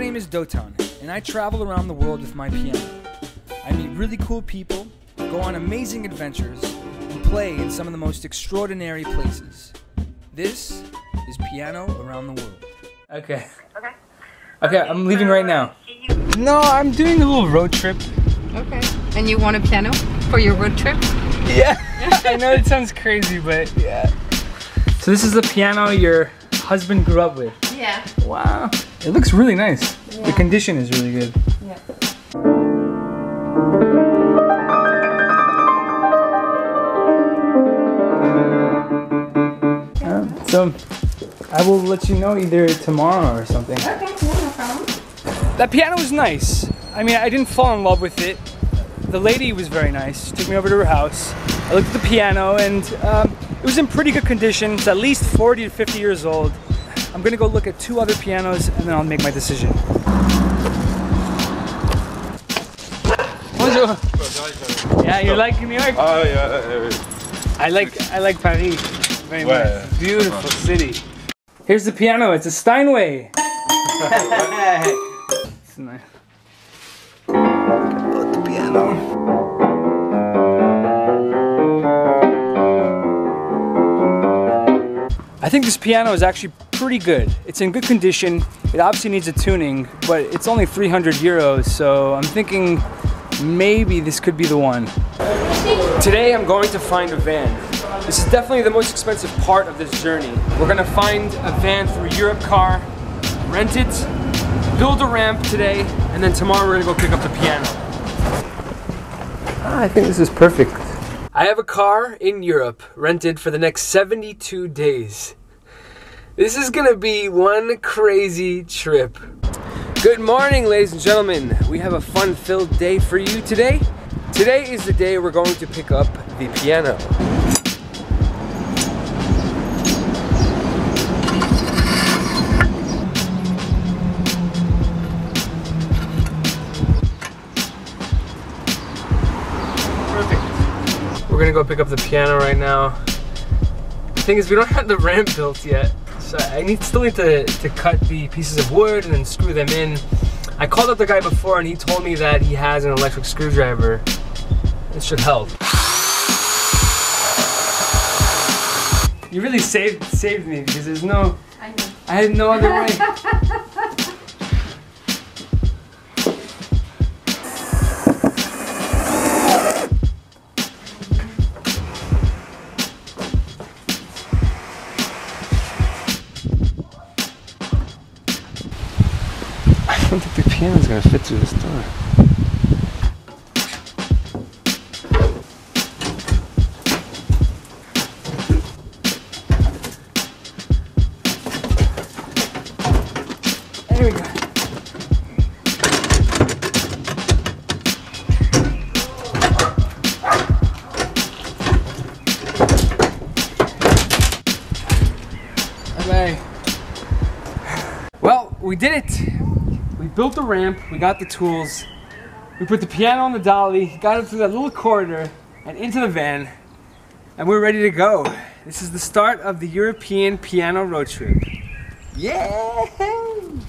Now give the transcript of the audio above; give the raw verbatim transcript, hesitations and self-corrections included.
My name is Dotan, and I travel around the world with my piano. I meet really cool people, go on amazing adventures, and play in some of the most extraordinary places. This is Piano Around the World. Okay. Okay. Okay, I'm leaving right now. No, I'm doing a little road trip. Okay. And you want a piano for your road trip? Yeah. I know it sounds crazy, but yeah. So this is the piano your husband grew up with. Yeah. Wow. It looks really nice. Yeah. The condition is really good. Yeah. Uh, so I will let you know either tomorrow or something. Okay, yeah, no problem. That piano was nice. I mean, I didn't fall in love with it. The lady was very nice. She took me over to her house. I looked at the piano and um, it was in pretty good condition. It's at least forty to fifty years old. I'm gonna go look at two other pianos and then I'll make my decision. Bonjour. Yeah, you like New York? Oh yeah, yeah. I like I like Paris very much. Well, beautiful city. Here's the piano. It's a Steinway. It's nice. About the piano. I think this piano is actually pretty good. It's in good condition. It obviously needs a tuning, but it's only three hundred euros, so I'm thinking maybe this could be the one. Today I'm going to find a van. This is definitely the most expensive part of this journey. We're gonna find a van through Europcar, rent it, build a ramp today, and then tomorrow we're gonna go pick up the piano. I think this is perfect. I have a car in Europe, rented for the next seventy-two days. This is gonna be one crazy trip. Good morning, ladies and gentlemen. We have a fun-filled day for you today. Today is the day we're going to pick up the piano. We're gonna go pick up the piano right now. The thing is, we don't have the ramp built yet, so I need still need to, to cut the pieces of wood and then screw them in. I called up the guy before and he told me that he has an electric screwdriver. It should help. You really saved saved me because there's no I, I had no other way. I don't think the piano's gonna fit through this door. There we go. Bye-bye. Well, we did it. We built the ramp, we got the tools, we put the piano on the dolly, got it through that little corridor and into the van, and we're ready to go. This is the start of the European piano road trip. Yeah!